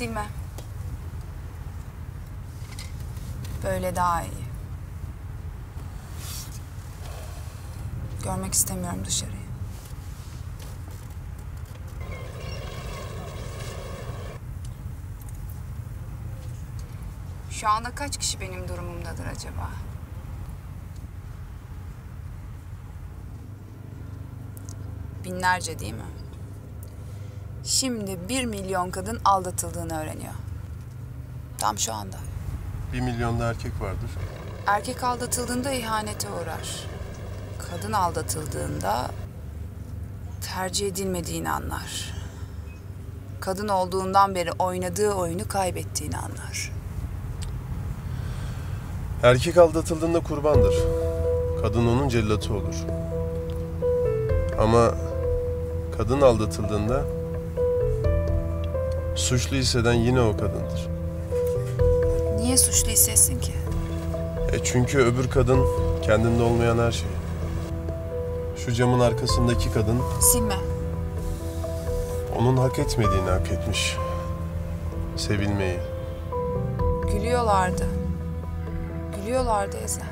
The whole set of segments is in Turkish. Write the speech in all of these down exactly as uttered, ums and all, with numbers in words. silme. Böyle daha iyi. Görmek istemiyorum dışarıyı. Şu anda kaç kişi benim durumumdadır acaba? Binlerce değil mi? Şimdi bir milyon kadın aldatıldığını öğreniyor. Tam şu anda. Bir milyon da erkek vardır. Erkek aldatıldığında ihanete uğrar. Kadın aldatıldığında tercih edilmediğini anlar. Kadın olduğundan beri oynadığı oyunu kaybettiğini anlar. Erkek aldatıldığında kurbandır. Kadın onun cellatı olur. Ama kadın aldatıldığında suçlu hisseden yine o kadındır. Niye suçlu hissetsin ki? E çünkü öbür kadın kendinde olmayan her şey. Şu camın arkasındaki kadın... Silme. Onun hak etmediğini hak etmiş. Sevilmeyi. Gülüyorlardı. Gülüyorlardı Ezel.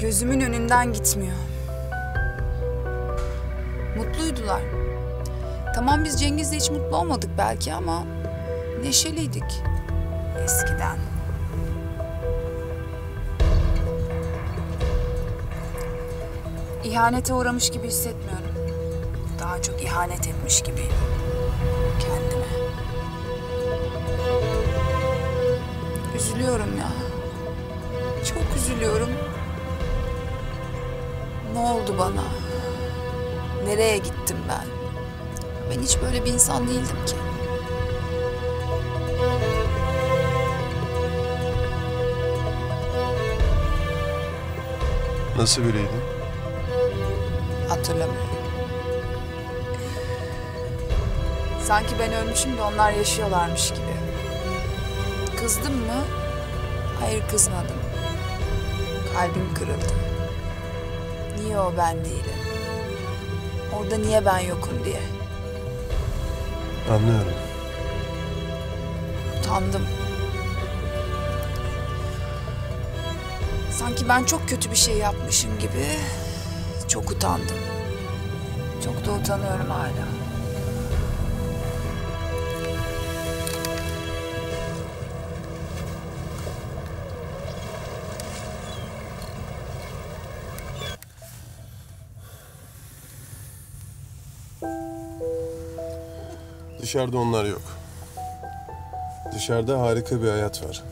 Gözümün önünden gitmiyor. Mutluydular. Tamam, biz Cengiz'le hiç mutlu olmadık belki ama neşeliydik eskiden. İhanete uğramış gibi hissetmiyorum. Daha çok ihanet etmiş gibi kendime. Üzülüyorum ya. Çok üzülüyorum. Ne oldu bana? Nereye gittim ben? Ben hiç böyle bir insan değildim ki. Nasıl biriydin? Hatırlamıyorum. Sanki ben ölmüşüm de onlar yaşıyorlarmış gibi. Kızdım mı? Hayır, kızmadım. Kalbim kırıldı. Niye o ben değilim? Orada niye ben yokum diye. Anlıyorum. Utandım. Sanki ben çok kötü bir şey yapmışım gibi çok utandım. Çok da utanıyorum hala. Dışarıda onlar yok. Dışarıda harika bir hayat var.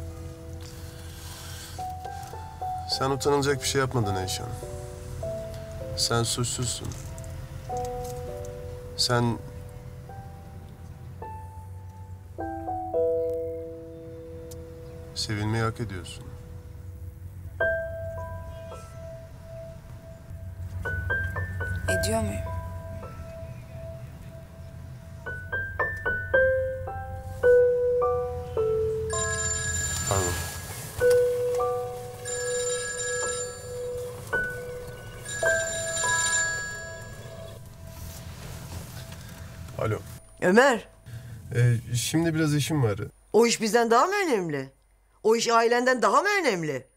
Sen utanılacak bir şey yapmadın Eyşan. Sen suçsuzsun. Sen... sevilmeyi hak ediyorsun. Ediyor muyum? Alo. Ömer. Ee, şimdi biraz işim var. O iş bizden daha mı önemli? O iş ailenden daha mı önemli?